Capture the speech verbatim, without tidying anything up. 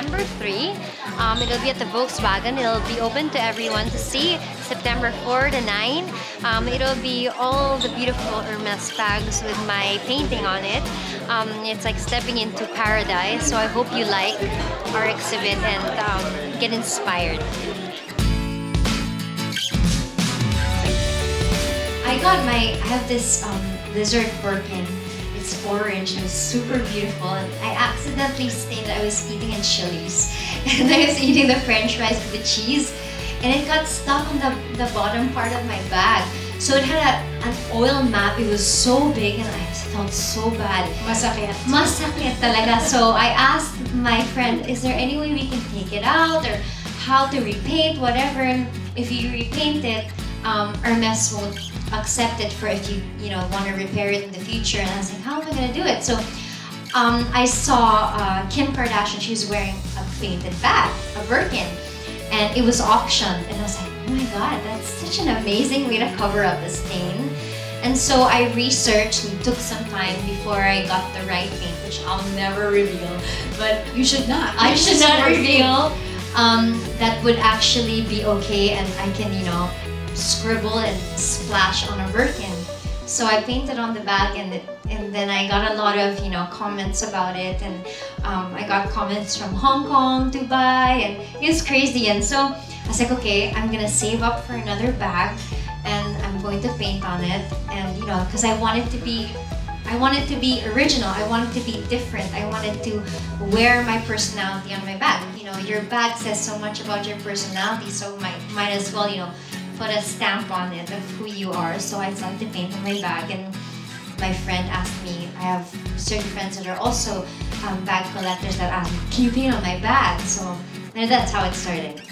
September third. Um, it'll be at the Volkswagen. It'll be open to everyone to see September fourth to ninth. Um, it'll be all the beautiful Hermes bags with my painting on it. Um, it's like stepping into paradise. So I hope you like our exhibit and um, get inspired. I got my, I have this um, lizard Birkin. It's orange and it's super beautiful. And I accidentally stained I was eating in Chili's. And I was eating the French fries with the cheese. And it got stuck on the, the bottom part of my bag. So it had a, an oil map. It was so big and I felt so bad. Masakit. Masakit talaga. So I asked my friend, is there any way we can take it out or how to repaint, whatever. And if you repaint it, um, Hermes won't accept it for if you you know want to repair it in the future. And I was like, how am I gonna do it? So um, I saw uh, Kim Kardashian. She was wearing a painted bag, a Birkin, and it was auctioned. And I was like, oh my god, that's such an amazing way to cover up the stain. And so I researched and took some time before I got the right paint, which I'll never reveal. But you should not. I should not reveal. Um, that would actually be okay, and I can you know. scribble and splash on a Birkin. So I painted on the back, and it, and then I got a lot of you know comments about it, and um, I got comments from Hong Kong, Dubai, and it's crazy. And so I was like, okay, I'm gonna save up for another bag, and I'm going to paint on it, and you know, because I wanted to be, I wanted to be original. I wanted to be different. I wanted to wear my personality on my bag. You know, your bag says so much about your personality, so might might as well you know. put a stamp on it of who you are. So I started to paint on my bag, and my friend asked me, I have certain friends that are also um, bag collectors that ask me, can you paint on my bag? So and that's how it started.